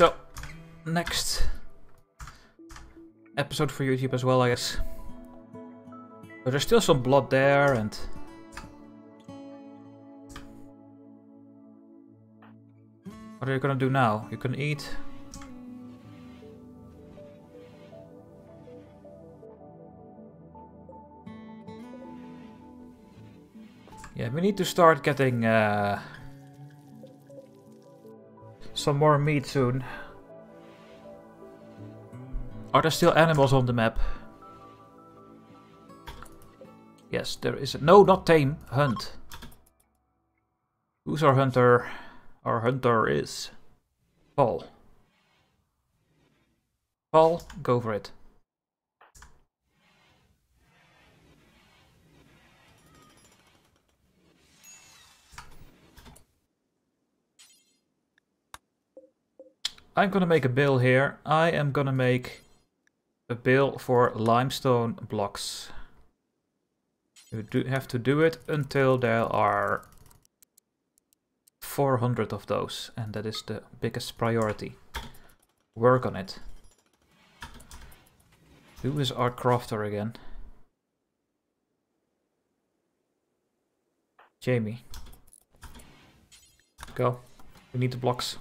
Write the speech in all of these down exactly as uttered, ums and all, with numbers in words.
So, next episode for YouTube as well, I guess. But there's still some blood there, and what are you gonna do now? You can eat. Yeah, we need to start getting uh, some more meat soon. Are there still animals on the map? Yes, there is. A no, not tame. Hunt. Who's our hunter? Our hunter is Paul. Paul, go for it. I'm gonna make a bill here. I am gonna make a bill for limestone blocks. You do have to do it until there are four hundred of those, and that is the biggest priority. Work on it. Who is our crafter again? Jamie. Go. We need the blocks.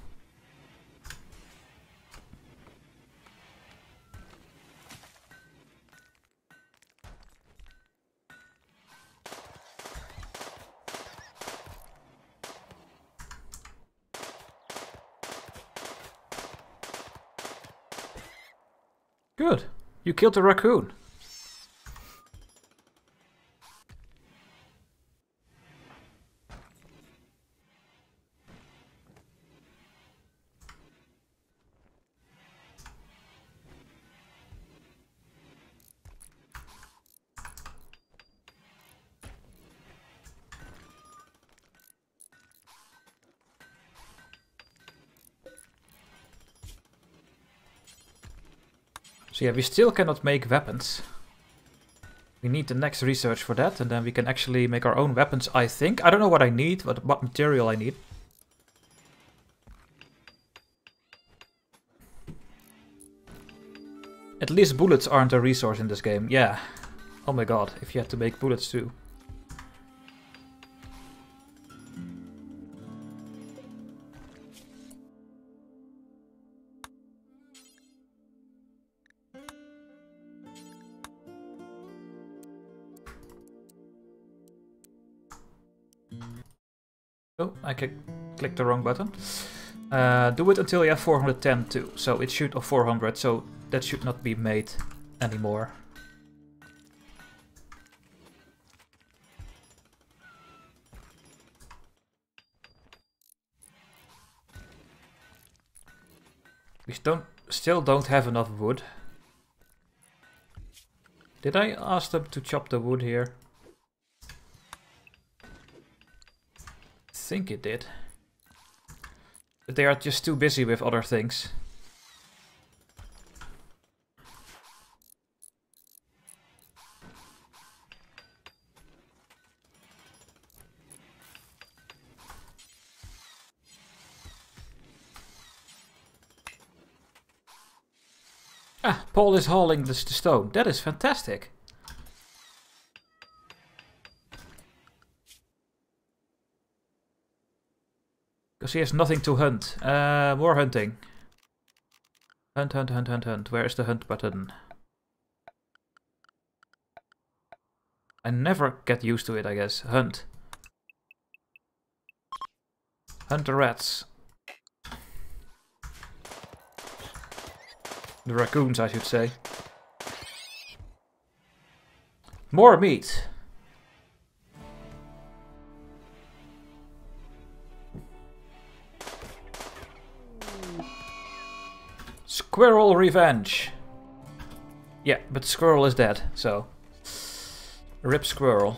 Good. You killed a raccoon. So yeah, we still cannot make weapons. We need the next research for that, and then we can actually make our own weapons, I think. I don't know what I need, what, what material I need. At least bullets aren't a resource in this game, yeah. Oh my god, if you had to make bullets too. Oh, I clicked the wrong button. Uh, do it until you have four hundred ten too. So it should, or four hundred, so that should not be made anymore. We don't, still don't have enough wood. Did I ask them to chop the wood here? I think it did, but they are just too busy with other things. Ah, Paul is hauling the stone. That is fantastic. He has nothing to hunt. Uh, more hunting. Hunt, hunt, hunt, hunt, hunt. Where is the hunt button? I never get used to it, I guess. Hunt. Hunt the rats. The raccoons, I should say. More meat. Squirrel revenge! Yeah, but Squirrel is dead, so... Rip Squirrel.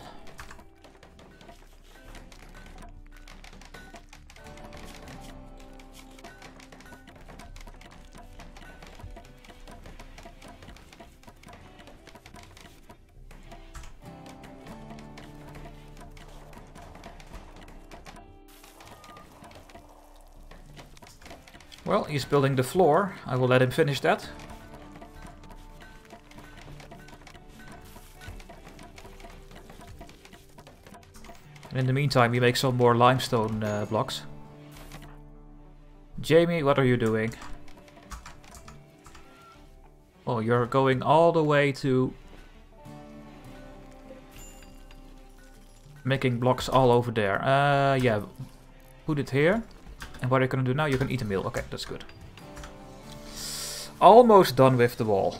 Well, he's building the floor. I will let him finish that. And in the meantime, you make some more limestone uh, blocks. Jamie, what are you doing? Oh, you're going all the way to making blocks all over there. Uh, yeah, put it here. And what are you going to do now? You can eat a meal. Okay, that's good. Almost done with the wall.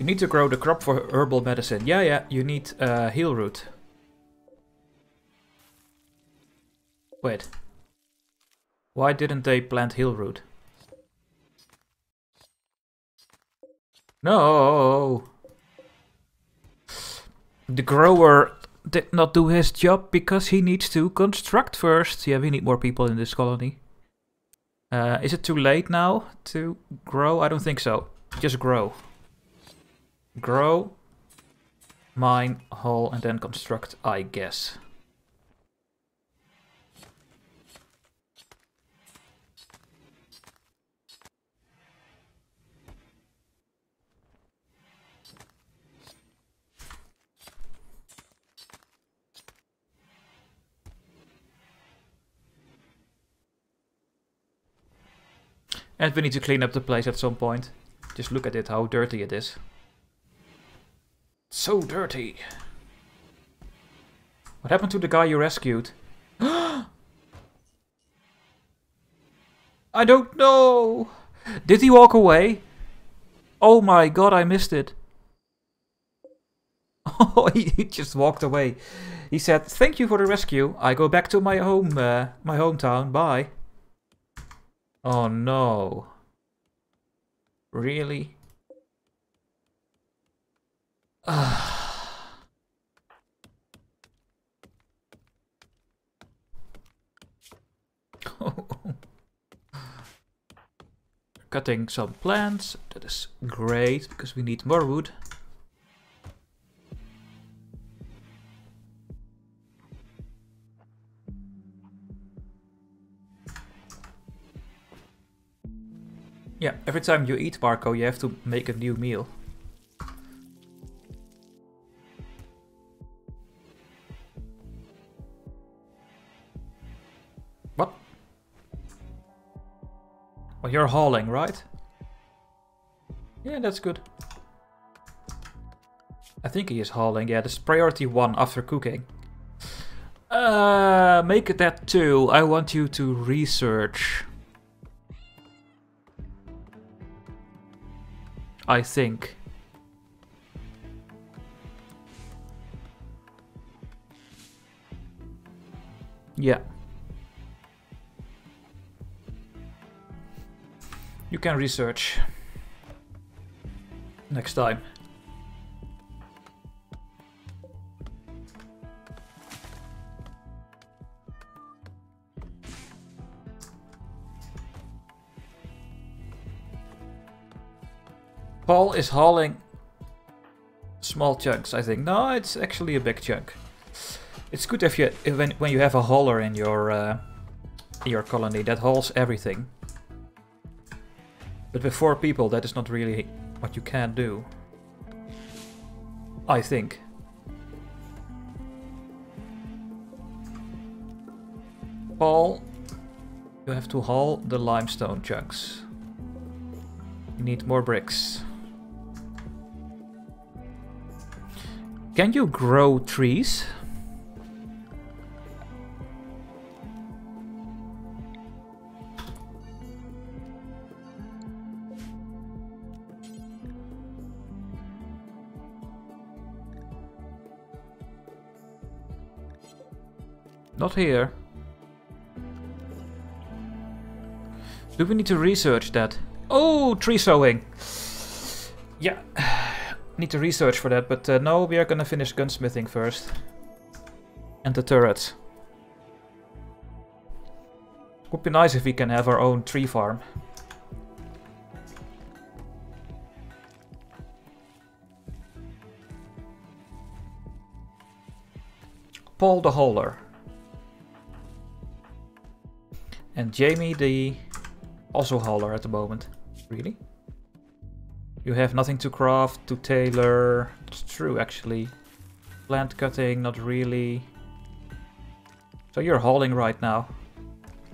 You need to grow the crop for herbal medicine. Yeah, yeah, you need uh, heal root. Wait. Why didn't they plant heal root? No! The grower did not do his job because he needs to construct first. Yeah, we need more people in this colony. Uh, is it too late now to grow? I don't think so. Just grow. Grow, mine, haul, and then construct, I guess. And we need to clean up the place at some point. Just look at it, how dirty it is. So dirty. What happened to the guy you rescued? I don't know. Did he walk away? Oh my god, I missed it. Oh, he, he just walked away. He said, "Thank you for the rescue. I go back to my home, uh, my hometown. Bye." Oh no. Really? Cutting some plants, that is great because we need more wood. Yeah, every time you eat, Marco, you have to make a new meal. Well, you're hauling, right? Yeah, that's good. I think he is hauling. Yeah, this is priority one after cooking. Uh, make it that two. I want you to research. I think. Yeah. You can research next time. Paul is hauling small chunks, I think. No, it's actually a big chunk. It's good if you if, when when you have a hauler in your uh, in your colony that hauls everything. But with four people, that is not really what you can do, I think. Paul, you have to haul the limestone chunks. You need more bricks. Can you grow trees? Not here. Do we need to research that? Oh, tree sowing! Yeah, need to research for that, but uh, no, we are gonna finish gunsmithing first. And the turrets. Would be nice if we can have our own tree farm. Paul the hauler. And Jamie the also hauler at the moment. Really? You have nothing to craft, to tailor. It's true, actually. Plant cutting, not really. So you're hauling right now.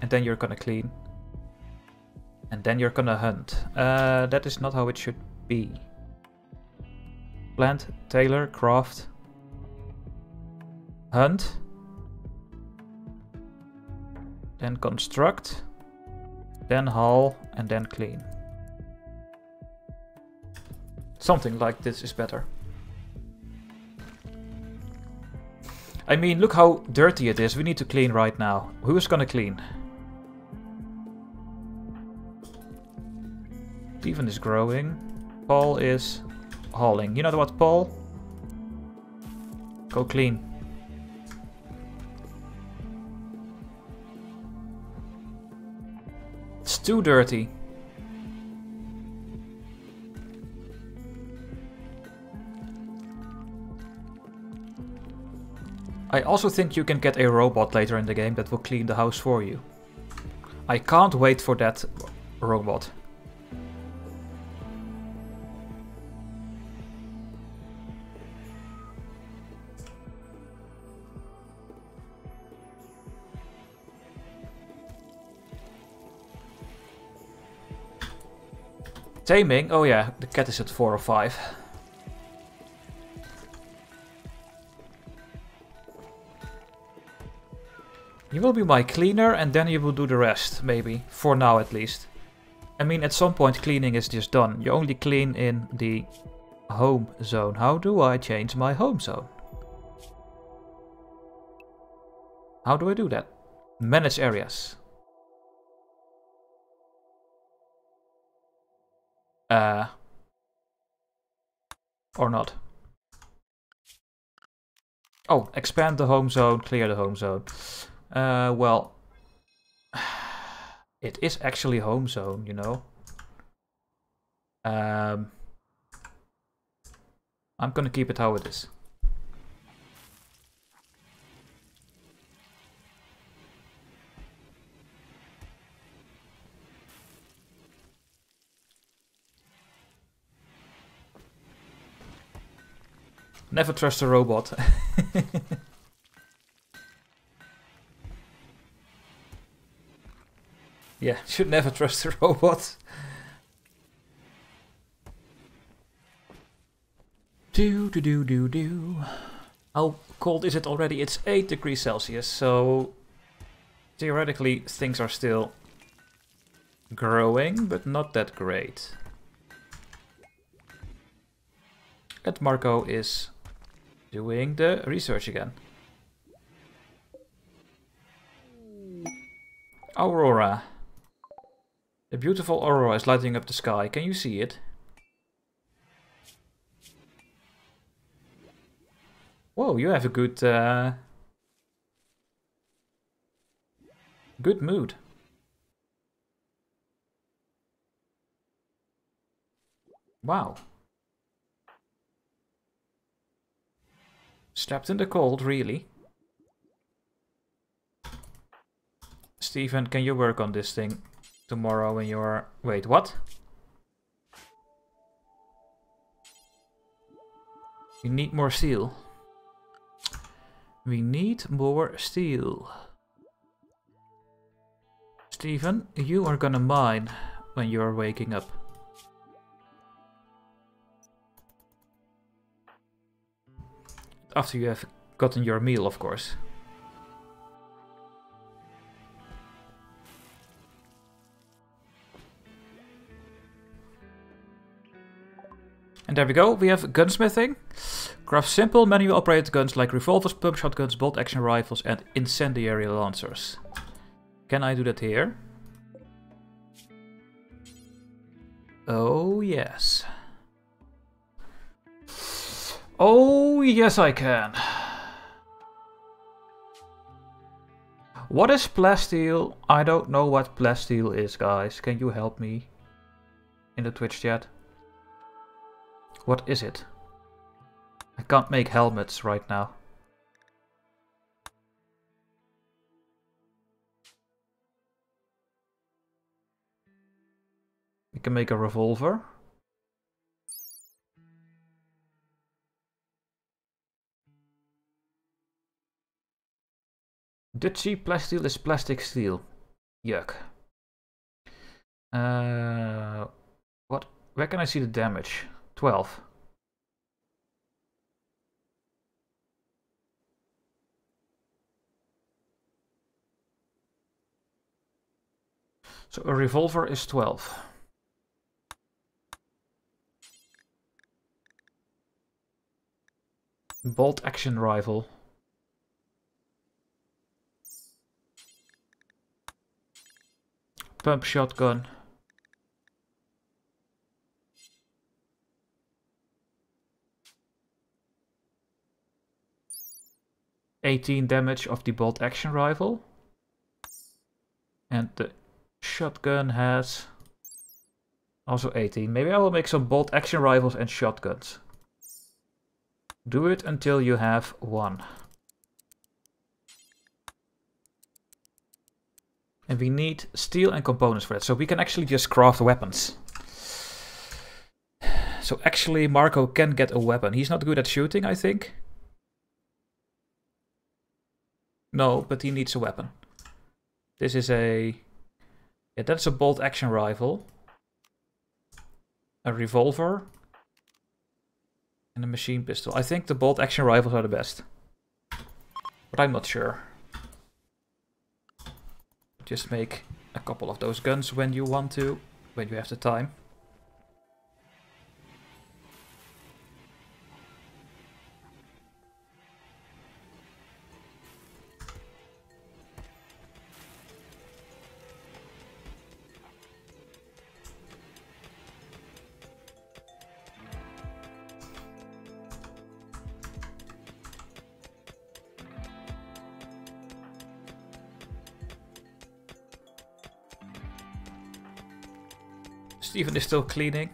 And then you're gonna clean. And then you're gonna hunt. Uh, that is not how it should be. Plant, tailor, craft, hunt. Then construct. Then haul. And then clean. Something like this is better. I mean, look how dirty it is. We need to clean right now. Who is gonna clean? Stephen is growing. Paul is hauling. You know what, Paul? Go clean. It's too dirty. I also think you can get a robot later in the game that will clean the house for you. I can't wait for that robot. Taming? Oh yeah, the cat is at four or five. You will be my cleaner and then you will do the rest, maybe. For now at least. I mean, at some point cleaning is just done. You only clean in the home zone. How do I change my home zone? How do I do that? Manage areas. Uh, or not. Oh, expand the home zone, clear the home zone. Uh, well, it is actually home zone, you know. Um, I'm gonna keep it how it is. Never trust a robot. Yeah, should never trust a robot. Do do do do do. How cold is it already? It's eight degrees Celsius, so theoretically things are still growing, but not that great. And Marco is doing the research again. Aurora. The beautiful aurora is lighting up the sky. Can you see it? Whoa, you have a good, uh, good mood. Wow. Stepped in the cold, really. Stephen, can you work on this thing? Tomorrow when you're... Wait, what? We need more steel. We need more steel. Stephen, you are gonna mine when you're waking up. After you have gotten your meal, of course. And there we go, we have gunsmithing. Craft simple manual operated guns like revolvers, pump shotguns, bolt action rifles and incendiary lancers. Can I do that here? Oh yes. Oh yes I can. What is plasteel? I don't know what plasteel is, guys. Can you help me in the Twitch chat? What is it? I can't make helmets right now. can make a revolver. Dutchy plasteel is plastic steel. Yuck. Uh, what? Where can I see the damage? twelve. So a revolver is twelve. Bolt action rifle. Pump shotgun. eighteen damage of the bolt action rifle. And the shotgun has also eighteen. Maybe I will make some bolt action rifles and shotguns. Do it until you have one. And we need steel and components for that, so we can actually just craft weapons. So actually Marco can get a weapon. He's not good at shooting, I think. No, but he needs a weapon. This is a... yeah, that's a bolt action rifle. A revolver. And a machine pistol. I think the bolt action rifles are the best. But I'm not sure. Just make a couple of those guns when you want to, when you have the time. Stephen is still cleaning.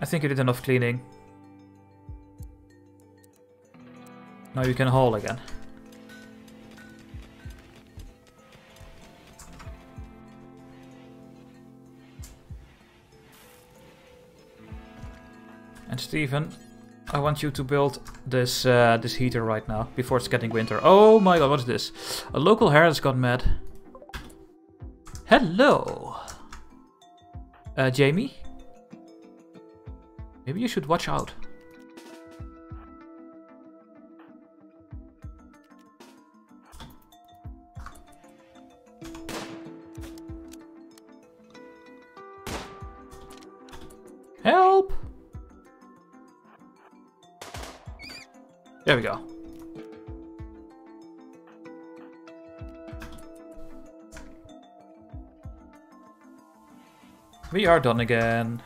I think you did enough cleaning. Now you can haul again. And Stephen, I want you to build this uh, this heater right now, before it's getting winter. Oh my god, what is this? A local hare has gone mad. Hello! Uh, Jamie? Maybe you should watch out. Help! There we go. We are done again.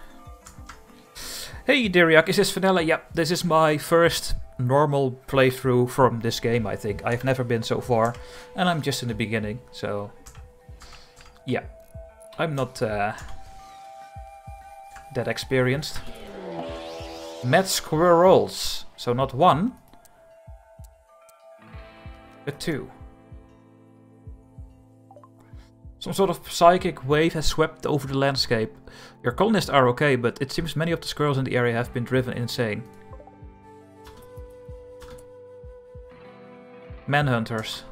Hey Diriak, is this vanilla? Yep, this is my first normal playthrough from this game, I think. I've never been so far, and I'm just in the beginning, so... yeah, I'm not uh, that experienced. Met squirrels, so not one. A two. Some sort of psychic wave has swept over the landscape. Your colonists are okay, but it seems many of the squirrels in the area have been driven insane. Manhunters.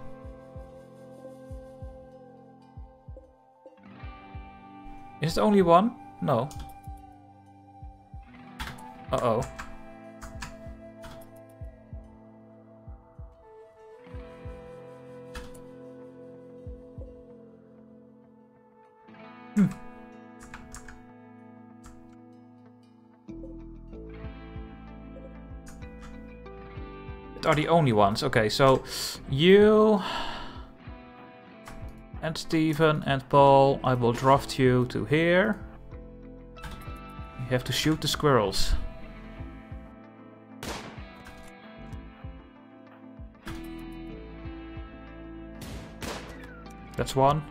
Is it only one? No. Uh-oh. Hmm. Are the only ones. Okay, so you and Stephen and Paul, I will draft you to here. You have to shoot the squirrels. That's one.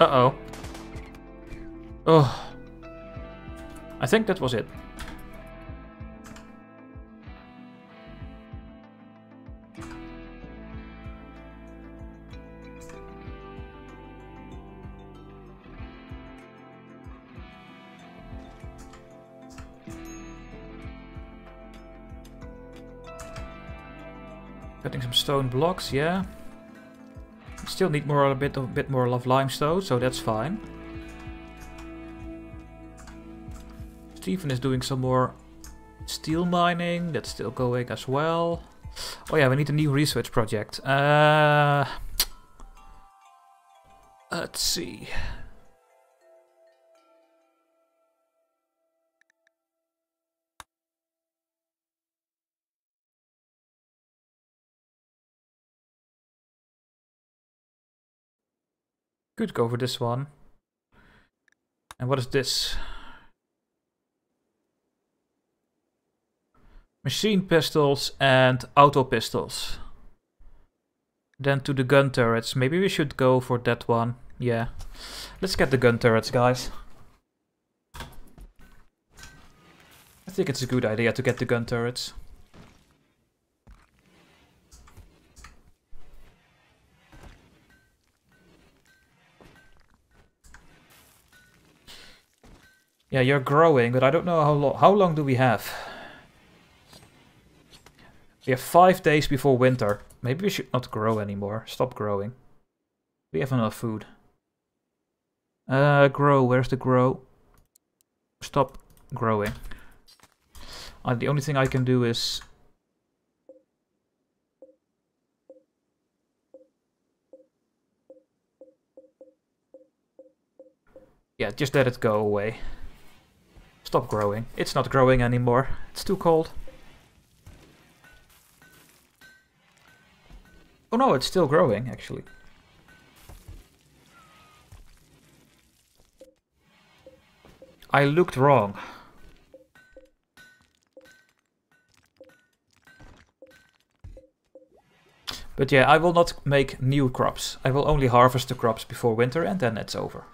Uh-oh. Oh. I think that was it. Cutting some stone blocks, yeah. Still need more a bit of a bit more of limestone, so that's fine. Stephen is doing some more steel mining. That's still going as well. Oh yeah, we need a new research project. Uh, let's see. Could go for this one. And what is this? Machine pistols and auto pistols. Then to the gun turrets. Maybe we should go for that one. Yeah. Let's get the gun turrets, guys. I think it's a good idea to get the gun turrets. Yeah, you're growing, but I don't know how long. How long do we have? We have five days before winter. Maybe we should not grow anymore. Stop growing. We have enough food. Uh, grow. Where's the grow? Stop growing. Uh, the only thing I can do is yeah, just let it go away. Stop growing. It's not growing anymore. It's too cold. Oh no, it's still growing, actually. I looked wrong. But yeah, I will not make new crops. I will only harvest the crops before winter and then it's over.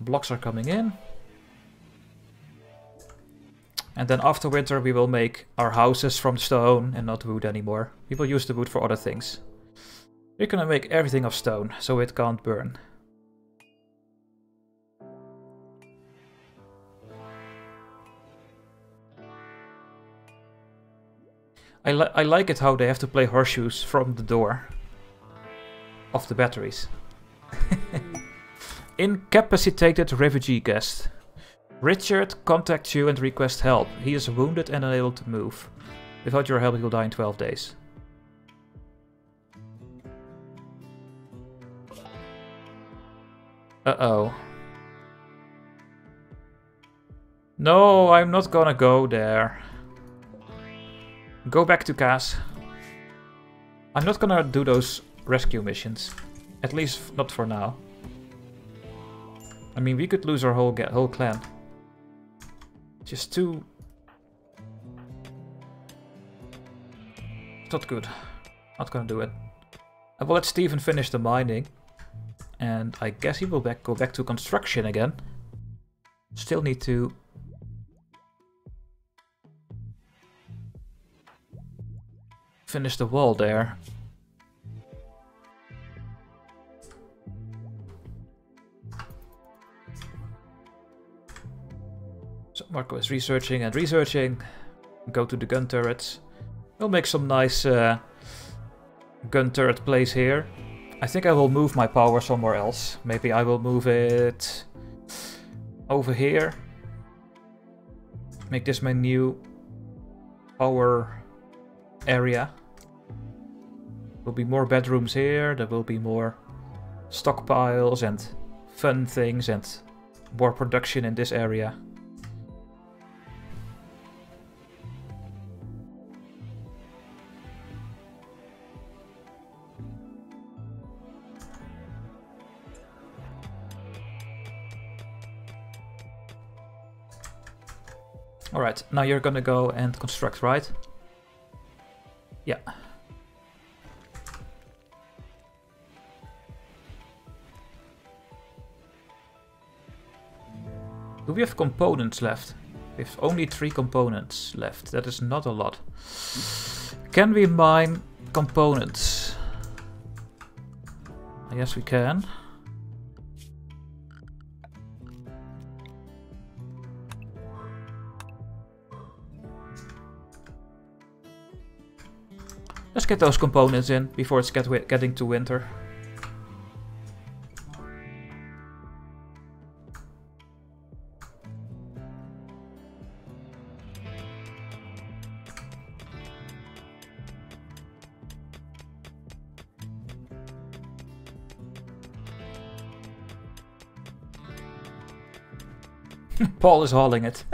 Blocks are coming in. And then after winter we will make our houses from stone and not wood anymore. We will use the wood for other things. We're gonna make everything of stone so it can't burn. I, li I like it how they have to play horseshoes from the door of the batteries. Incapacitated refugee guest. Richard contacts you and requests help. He is wounded and unable to move. Without your help, he will die in twelve days. Uh-oh. No, I'm not gonna go there. Go back to Kaz. I'm not gonna do those rescue missions. At least not for now. I mean, we could lose our whole get whole clan. Just too. It's not good. Not gonna do it. I will let Stephen finish the mining, and I guess he will back go back to construction again. Still need to. Finish the wall there. Marco is researching and researching. Go to the gun turrets. We'll make some nice uh, gun turret place here. I think I will move my power somewhere else. Maybe I will move it over here. Make this my new power area. There will be more bedrooms here. There will be more stockpiles and fun things and more production in this area. Alright, now you're gonna go and construct, right? Yeah. Do we have components left? We have only three components left. That is not a lot. Can we mine components? Yes, we can. Let's get those components in before it's get getting to winter. Paul is hauling it.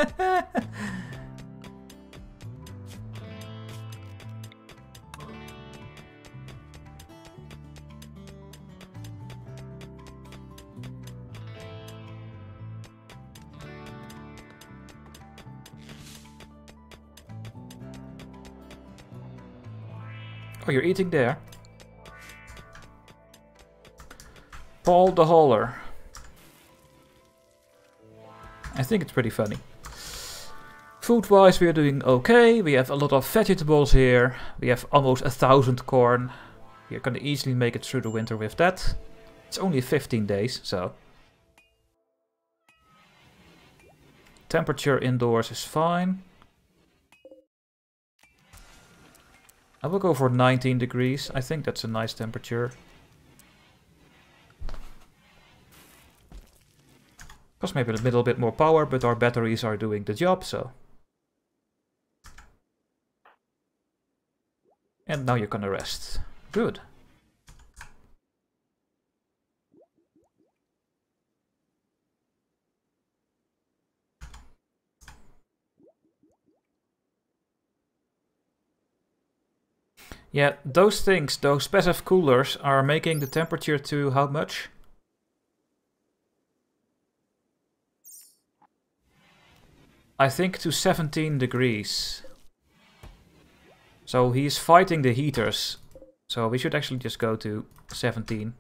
Oh, you're eating there. Paul the hauler. I think it's pretty funny. Food-wise, we are doing okay. We have a lot of vegetables here. We have almost a thousand corn. We are going to easily make it through the winter with that. It's only fifteen days, so... temperature indoors is fine. I will go for nineteen degrees. I think that's a nice temperature. Costs maybe a little bit more power, but our batteries are doing the job, so. And now you can rest. Good. Yeah, those things, those passive coolers, are making the temperature to how much? I think to seventeen degrees. So he is fighting the heaters. So we should actually just go to seventeen.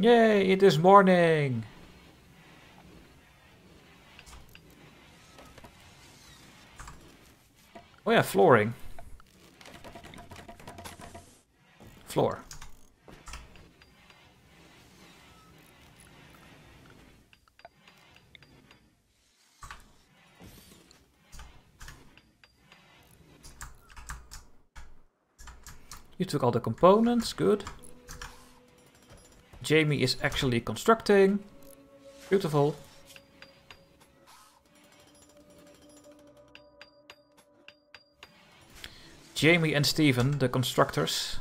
Yay, it is morning! Oh yeah, flooring. Floor. You took all the components, good. Jamie is actually constructing. Beautiful. Jamie and Stephen, the constructors.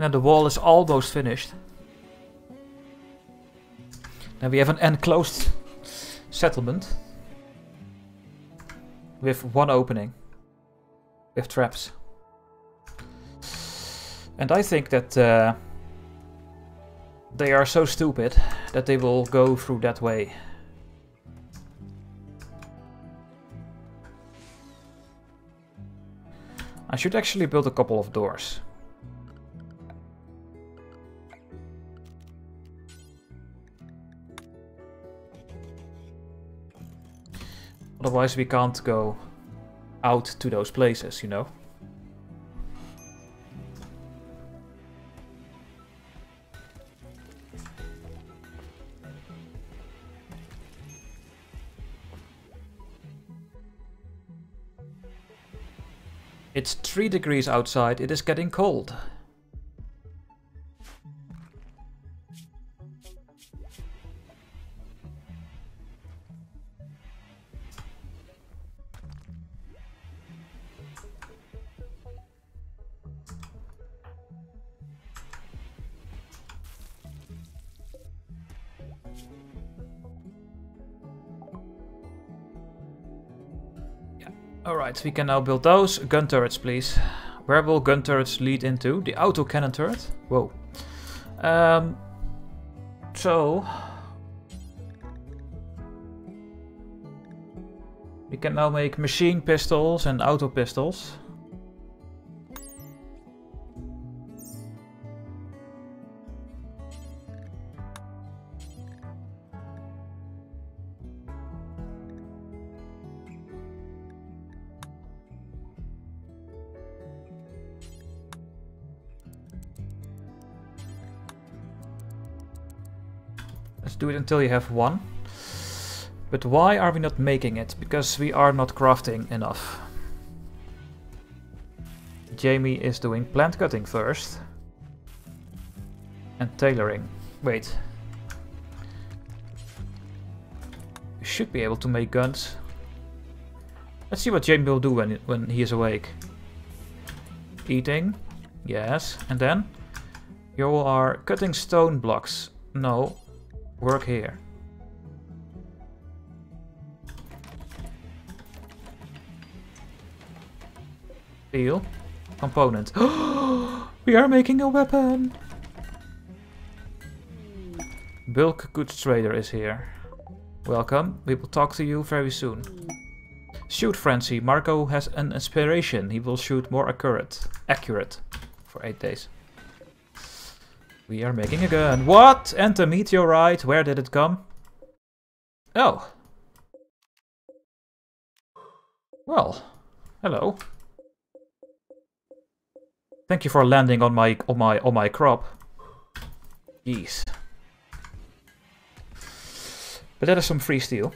And the wall is almost finished. Now we have an enclosed settlement with one opening, with traps. And I think that uh, they are so stupid that they will go through that way. I should actually build a couple of doors. Otherwise we can't go out to those places, you know. It's three degrees outside, it is getting cold. Alright, we can now build those. Gun turrets, please. Where will gun turrets lead into? The auto cannon turret? Whoa. Um, so... we can now make machine pistols and auto pistols. Let's do it until you have one. But why are we not making it? Because we are not crafting enough. Jamie is doing plant cutting first. And tailoring. Wait. We should be able to make guns. Let's see what Jamie will do when, when he is awake. Eating. Yes. And then? You are cutting stone blocks. No. Work here. Steel. Component. We are making a weapon! Bulk goods trader is here. Welcome. We will talk to you very soon. Shoot frenzy. Marco has an inspiration. He will shoot more accurate. Accurate. For eight days. We are making a gun. What? And the meteorite. Where did it come? Oh. Well. Hello. Thank you for landing on my on my on my crop. Jeez. But that is some free steel.